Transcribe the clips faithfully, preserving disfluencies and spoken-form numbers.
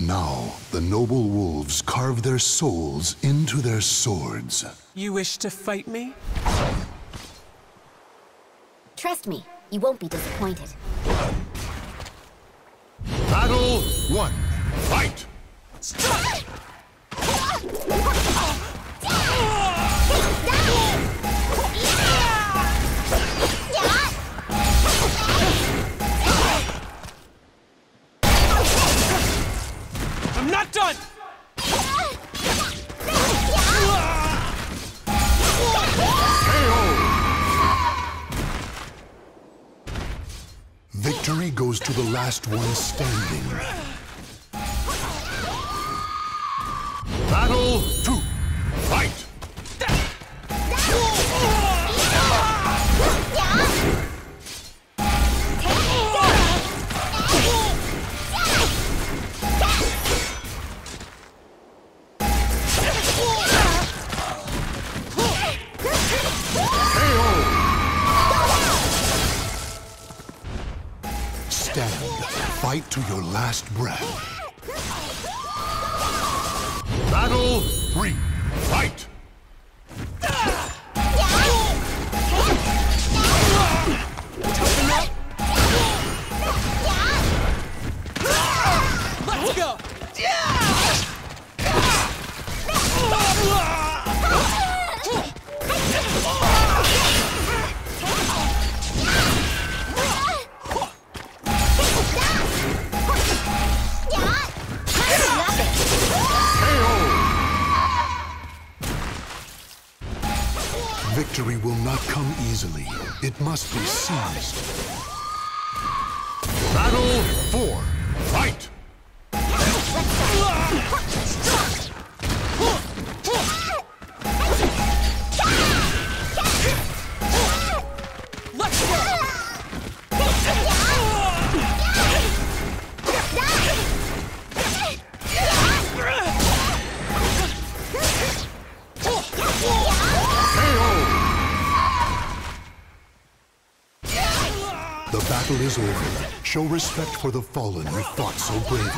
Now, the noble wolves carve their souls into their swords. You wish to fight me? Trust me, you won't be disappointed. Battle one. Fight! Stop! I'm not done! Victory goes to the last one standing. Battle two. Fight! Stand, fight to your last breath. Battle three, fight! Let's go! Victory will not come easily. It must be seized. Battle four. Fight! The battle is over. Show respect for the fallen who fought so bravely.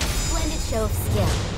Splendid show of skill.